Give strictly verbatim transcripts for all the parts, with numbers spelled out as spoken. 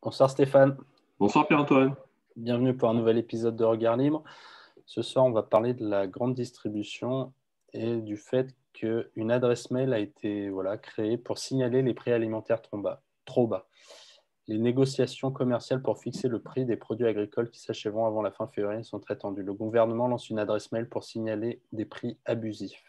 Bonsoir Stéphane. Bonsoir Pierre-Antoine. Bienvenue pour un nouvel épisode de Regards Libres. Ce soir, on va parler de la grande distribution et du fait qu'une adresse mail a été voilà, créée pour signaler les prix alimentaires trop bas. Les négociations commerciales pour fixer le prix des produits agricoles qui s'achèveront avant la fin février sont très tendues. Le gouvernement lance une adresse mail pour signaler des prix abusifs.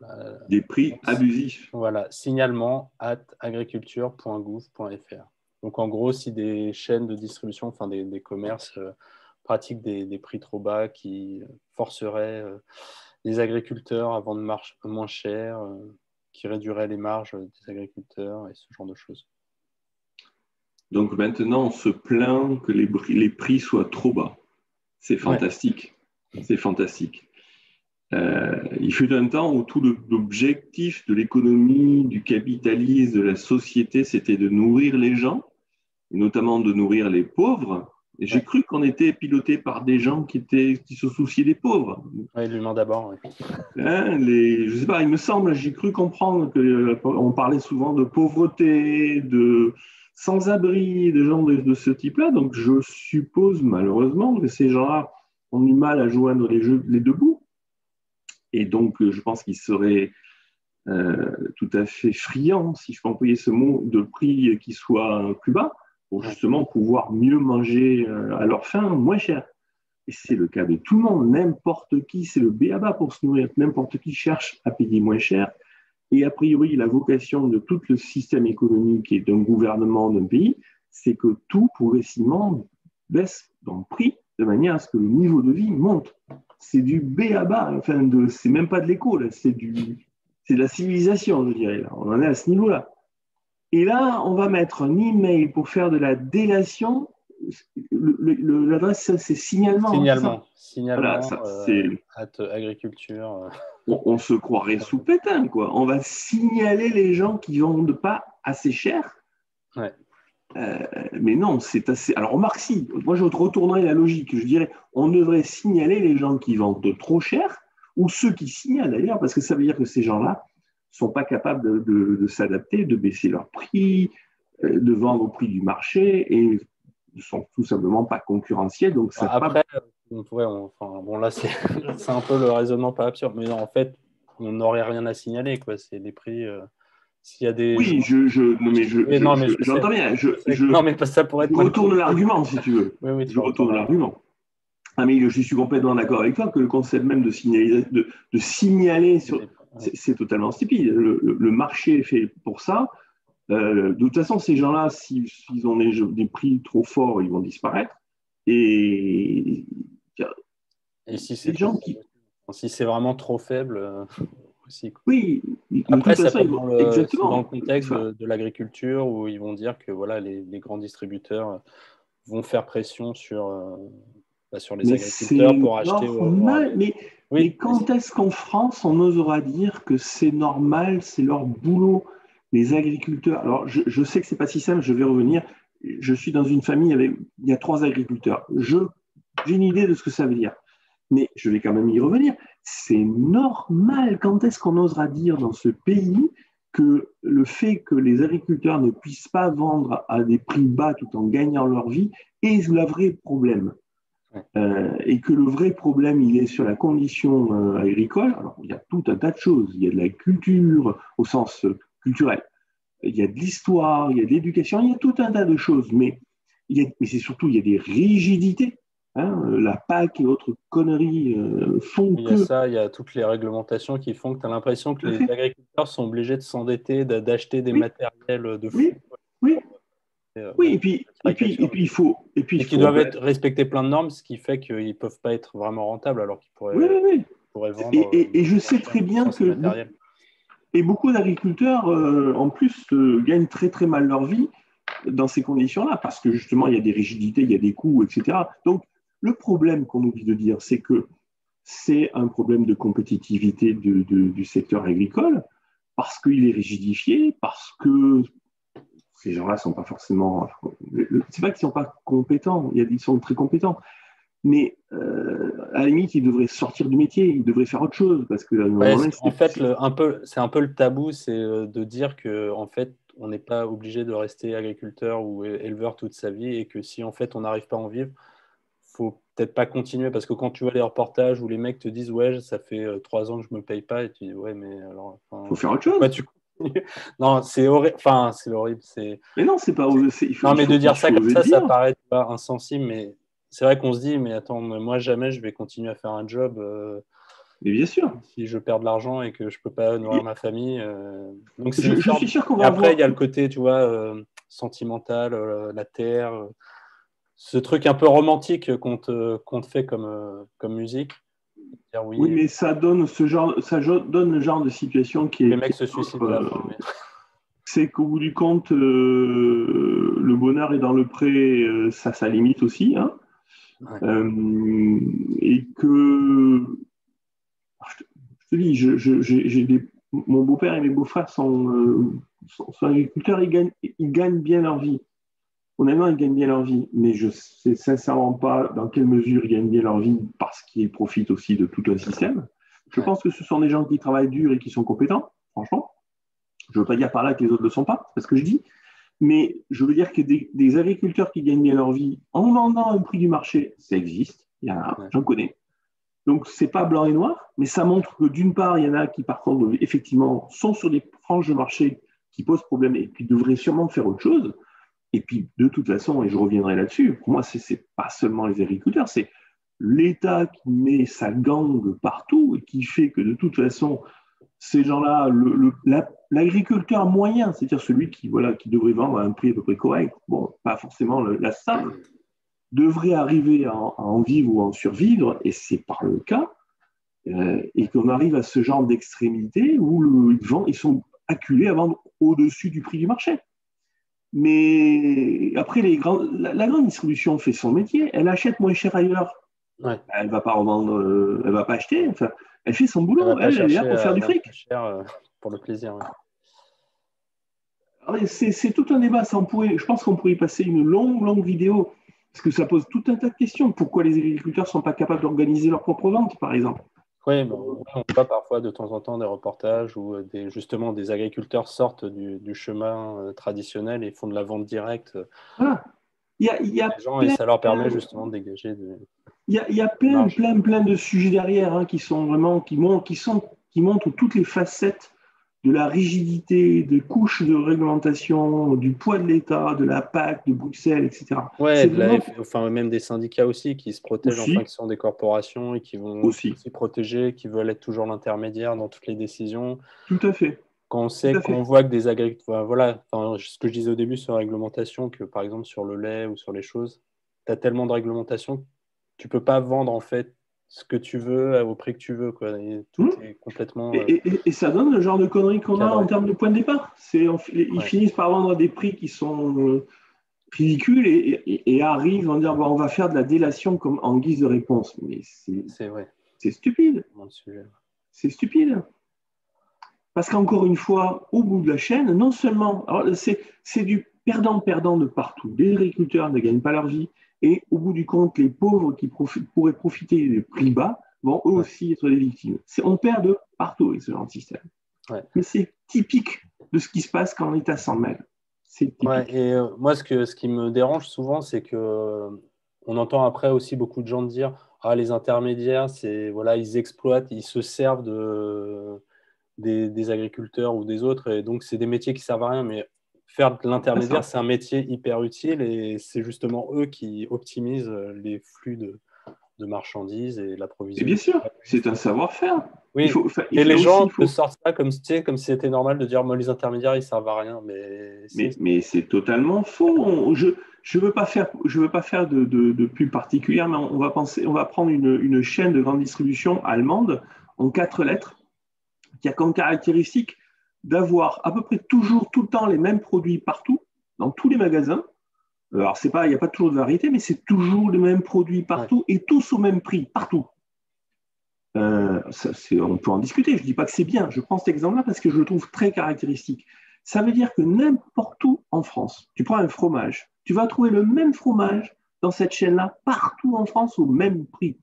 Voilà. Des prix Donc, abusifs. Voilà, signalement at agriculture point gouv point fr. Donc, en gros, si des chaînes de distribution, enfin des, des commerces euh, pratiquent des, des prix trop bas qui forceraient euh, les agriculteurs à vendre marge moins cher, euh, qui réduiraient les marges des agriculteurs et ce genre de choses. Donc, maintenant, on se plaint que les prix, les prix soient trop bas. C'est fantastique. Ouais. C'est fantastique. Euh, il fut un temps où tout l'objectif de l'économie, du capitalisme, de la société, c'était de nourrir les gens, et notamment de nourrir les pauvres. Et j'ai ouais. cru qu'on était piloté par des gens qui, étaient, qui se souciaient des pauvres. Oui, l'humain d'abord. Ouais. Hein, les, je ne sais pas, il me semble, j'ai cru comprendre qu'on parlait souvent de pauvreté, de sans-abri, de gens de, de ce type-là. Donc je suppose malheureusement que ces gens-là ont du mal à joindre les, jeux, les deux bouts. Et donc, je pense qu'il serait euh, tout à fait friand, si je peux employer ce mot, de prix qui soit plus bas pour justement pouvoir mieux manger euh, à leur faim, moins cher. Et c'est le cas de tout le monde. N'importe qui, c'est le b a ba pour se nourrir. N'importe qui cherche à payer moins cher. Et a priori, la vocation de tout le système économique et d'un gouvernement d'un pays, c'est que tout progressivement baisse dans le prix de manière à ce que le niveau de vie monte. C'est du b a ba, enfin de, c'est même pas de l'éco, c'est du, c'est de la civilisation, je dirais. Là. On en est à ce niveau-là. Et là, on va mettre un email pour faire de la délation. L'adresse, c'est signalement. Signalement. Hein, ça signalement. Voilà, ça, euh, c'est agriculture. On, on se croirait sous Pétain, quoi. On va signaler les gens qui vendent pas assez cher. Ouais. Euh, mais non, c'est assez. Alors, remarque, si, moi je retournerai la logique. Je dirais, on devrait signaler les gens qui vendent de trop cher ou ceux qui signalent d'ailleurs, parce que ça veut dire que ces gens-là ne sont pas capables de, de, de s'adapter, de baisser leur prix, euh, de vendre au prix du marché et ne sont tout simplement pas concurrentiels. Donc, ça après, pas... on pourrait, on, enfin, bon, là c'est, c'est un peu le raisonnement pas absurde, mais non, en fait, on n'aurait rien à signaler, quoi. C'est des prix. Euh... S'il y a des... Oui, je, je, non, mais je, mais non, mais je, je, j'entends bien. Je, je, non, mais ça pourrait être... Je retourne l'argument, si tu veux. Oui, oui, tu je retourne l'argument. Ah, mais je suis complètement d'accord avec toi que le concept même de signaler, de, de signaler sur... c'est, c'est totalement stupide. Le, le, le marché est fait pour ça. Euh, de toute façon, ces gens-là, s'ils si, si ont des, des prix trop forts, ils vont disparaître. Et, et si c'est, gens qui... si c'est vraiment trop faible... Euh... Aussi. Oui, après ça façon, peut dans le, exactement. Dans le contexte de, de l'agriculture où ils vont dire que voilà, les, les grands distributeurs vont faire pression sur, euh, bah, sur les mais agriculteurs c'est pour acheter. Normal, au... mais, oui, mais quand mais est-ce qu'en France on osera dire que c'est normal, c'est leur boulot, les agriculteurs. Alors je, je sais que c'est pas si simple, je vais revenir. Je suis dans une famille avec il y a trois agriculteurs. Je, j'ai une idée de ce que ça veut dire. Mais je vais quand même y revenir, c'est normal. Quand est-ce qu'on osera dire dans ce pays que le fait que les agriculteurs ne puissent pas vendre à des prix bas tout en gagnant leur vie est le vrai problème euh, et que le vrai problème, il est sur la condition euh, agricole. Alors, il y a tout un tas de choses. Il y a de la culture au sens culturel, il y a de l'histoire, il y a de l'éducation, il y a tout un tas de choses. Mais, il y a, mais c'est surtout, il y a des rigidités. Hein, la pac et autres conneries euh, font il y que... Il y a ça, il y a toutes les réglementations qui font que tu as l'impression que les agriculteurs sont obligés de s'endetter, d'acheter des oui. matériels de fou. Oui, oui. Et, euh, oui. et puis, et puis, et puis il faut... Et puis, et faut... qu'ils doivent être, respecter plein de normes, ce qui fait qu'ils ne peuvent pas être vraiment rentables alors qu'ils pourraient, oui, oui, oui. pourraient vendre... Et, et, et je sais très bien que... Matériels. Et beaucoup d'agriculteurs, euh, en plus, euh, gagnent très très mal leur vie dans ces conditions-là parce que justement, il y a des rigidités, il y a des coûts, et cetera. Donc, le problème qu'on oublie de dire, c'est que c'est un problème de compétitivité de, de, du secteur agricole parce qu'il est rigidifié, parce que ces gens-là ne sont pas forcément... C'est pas qu'ils ne sont pas compétents, ils sont très compétents, mais euh, à la limite, ils devraient sortir du métier, ils devraient faire autre chose. Parce que, ouais, c'est, en fait, le, un peu, c'est un peu le tabou, c'est de dire qu'en fait, on n'est pas obligé de rester agriculteur ou éleveur toute sa vie, et que si en fait on n'arrive pas à en vivre, faut peut-être pas continuer, parce que quand tu vois les reportages où les mecs te disent ouais ça fait trois ans que je me paye pas, et tu dis ouais mais alors enfin, faut faire autre chose. Ouais, tu... non c'est horrible, enfin c'est horrible, c'est. Mais non c'est pas. C'est... Il faut non mais de dire ça comme ça, dire. Ça paraît pas insensible, mais c'est vrai qu'on se dit mais attends, moi jamais je vais continuer à faire un job. Euh... Mais bien sûr. Si je perds de l'argent et que je peux pas nourrir ma famille. Euh... Donc c'est je, je suis sûr qu'on va. Et après il y a le côté tu vois euh, sentimental, euh, la terre. Euh... Ce truc un peu romantique qu'on te, qu'on te fait comme, comme musique. Dire oui, oui, mais ça donne, ce genre, ça donne le genre de situation qui est... Les mecs se suicident. Euh, mais... C'est qu'au bout du compte, euh, le bonheur est dans le pré, euh, ça, ça limite aussi. Hein. Ouais. Euh, et que... Je te, je te dis, je, je, j'ai, j'ai des, mon beau-père et mes beaux-frères sont, euh, sont, sont agriculteurs, ils gagnent, ils gagnent bien leur vie. Honnêtement, ils gagnent bien leur vie, mais je ne sais sincèrement pas dans quelle mesure ils gagnent bien leur vie parce qu'ils profitent aussi de tout un système. Je ouais. pense que ce sont des gens qui travaillent dur et qui sont compétents, franchement. Je ne veux pas dire par là que les autres ne le sont pas, c'est pas ce que je dis, mais je veux dire que des, des agriculteurs qui gagnent bien leur vie en vendant un prix du marché, ça existe, il y en a, ouais. j'en connais. Donc, ce n'est pas blanc et noir, mais ça montre que d'une part, il y en a qui, par contre, effectivement, sont sur des franges de marché qui posent problème et qui devraient sûrement faire autre chose. Et puis, de toute façon, et je reviendrai là-dessus, pour moi, ce n'est pas seulement les agriculteurs, c'est l'État qui met sa gangue partout et qui fait que, de toute façon, ces gens-là, le, le, la, l'agriculteur moyen, c'est-à-dire celui qui, voilà, qui devrait vendre à un prix à peu près correct, bon, pas forcément le, la sable, devrait arriver à en, à en vivre ou à en survivre, et c'est par le cas, euh, et qu'on arrive à ce genre d'extrémité où le, ils, vont, ils sont acculés à vendre au-dessus du prix du marché. Mais après, les grands, la, la grande distribution fait son métier, elle achète moins cher ailleurs. Ouais. Elle ne va pas revendre, euh, elle ne va pas acheter, enfin, elle fait son boulot, elle, elle, elle est là pour faire euh, du fric. Cher, euh, pour le plaisir. Ouais. Alors, c'est, c'est tout un débat, ça, on pourrait, je pense qu'on pourrait y passer une longue, longue vidéo, parce que ça pose tout un tas de questions. Pourquoi les agriculteurs ne sont pas capables d'organiser leur propre vente, par exemple? Oui, ben, on voit parfois de temps en temps des reportages où des, justement des agriculteurs sortent du, du chemin traditionnel et font de la vente directe. Voilà. Il y a, il y a les gens, plein, et ça leur permet justement de dégager des. Il y a, il y a plein, plein, plein de sujets derrière hein, qui sont vraiment qui montrent, qui sont, qui montrent toutes les facettes de la rigidité, des couches de réglementation, du poids de l'État, de la P A C, de Bruxelles, et cetera. Ouais, de vraiment... la... enfin, même des syndicats aussi qui se protègent aussi. En fonction des corporations et qui vont aussi s'y protéger, qui veulent être toujours l'intermédiaire dans toutes les décisions. Tout à fait. Quand on sait, qu'on voit que des agriculteurs... Voilà, enfin, ce que je disais au début sur la réglementation, que par exemple sur le lait ou sur les choses, tu as tellement de réglementation que tu ne peux pas vendre en fait ce que tu veux, au prix que tu veux. Quoi. Et, tout mmh. est complètement, euh... et, et, et ça donne le genre de conneries qu'on cadre. A en termes de point de départ. C'est, on, ils ouais. finissent par vendre à des prix qui sont euh, ridicules et, et, et arrivent en disant bah, on va faire de la délation comme, en guise de réponse. Mais c'est, c'est vrai. C'est stupide. Bon sujet. C'est stupide. Parce qu'encore une fois, au bout de la chaîne, non seulement... Alors c'est, c'est du perdant-perdant de partout. Les agriculteurs ne gagnent pas leur vie. Et au bout du compte, les pauvres qui profi- pourraient profiter des prix bas vont eux ouais. aussi être des victimes. C'est, on perd de partout avec ce genre de système. Ouais. Mais c'est typique de ce qui se passe quand l'État s'en mêle. C'est ouais, et euh, moi, ce, que, ce qui me dérange souvent, c'est qu'on euh, entend après aussi beaucoup de gens dire « Ah, les intermédiaires, c'est, voilà, ils exploitent, ils se servent de, euh, des, des agriculteurs ou des autres. » Et donc, c'est des métiers qui ne servent à rien, mais… Faire de l'intermédiaire, c'est un métier hyper utile et c'est justement eux qui optimisent les flux de, de marchandises et l'approvisionnement. Et bien sûr, c'est un savoir-faire. Oui. Il faut, il et les gens aussi, faut... sortent ça comme, tu sais, comme si c'était normal de dire moi, les intermédiaires, ils ne servent à rien. Mais c'est, mais, mais c'est totalement faux. On, je ne veux pas faire, je veux pas faire de, de, de pub particulière, mais on va, penser, on va prendre une, une chaîne de grande distribution allemande en quatre lettres qui a comme caractéristique d'avoir à peu près toujours, tout le temps, les mêmes produits partout, dans tous les magasins. Alors, c'est pas, il n'y a pas toujours de variété, mais c'est toujours les mêmes produits partout ouais. et tous au même prix, partout. Euh, ça, c'est, on peut en discuter, je ne dis pas que c'est bien. Je prends cet exemple-là parce que je le trouve très caractéristique. Ça veut dire que n'importe où en France, tu prends un fromage, tu vas trouver le même fromage dans cette chaîne-là, partout en France, au même prix.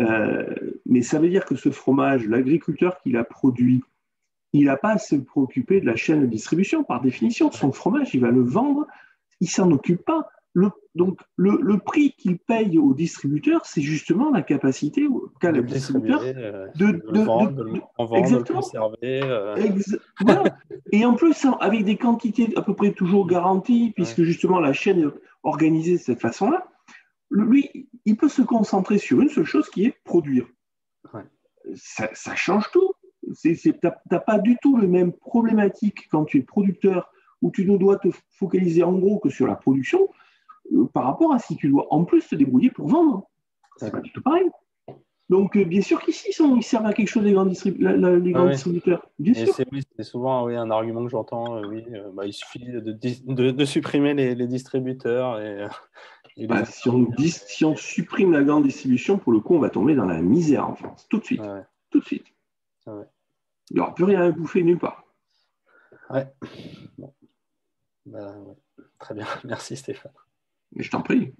Euh, mais ça veut dire que ce fromage, l'agriculteur qui l'a produit, il n'a pas à se préoccuper de la chaîne de distribution. Par définition, son fromage, il va le vendre, il ne s'en occupe pas. Le, donc, le, le prix qu'il paye au distributeur, c'est justement la capacité qu'a le distributeur euh, de, de, de, vendre, de, de, de, en vendre, exactement. De le conserver. Euh... Ex voilà. Et en plus, avec des quantités à peu près toujours garanties, puisque ouais. justement la chaîne est organisée de cette façon-là, lui, il peut se concentrer sur une seule chose qui est produire. Ouais. Ça, ça change tout. Tu n'as pas du tout le même problématique quand tu es producteur où tu ne dois te focaliser en gros que sur la production euh, par rapport à si tu dois en plus te débrouiller pour vendre. C'est pas du tout pareil. Donc, euh, bien sûr qu'ici, ils, ils servent à quelque chose les grands, distribu la, la, les grands ah, oui. distributeurs. Bien et sûr. C'est oui, souvent oui, un argument que j'entends. Euh, oui, euh, bah, il suffit de, de, de supprimer les, les distributeurs. Et, euh, et bah, les si, on, si on supprime la grande distribution, pour le coup, on va tomber dans la misère en France. Tout de suite. Ah, ouais. Tout de suite. Ah, ouais. Il n'y aura plus rien à bouffer nulle part. Ouais. Bon. Ben, ouais. Très bien. Merci Stéphane. Mais je t'en prie.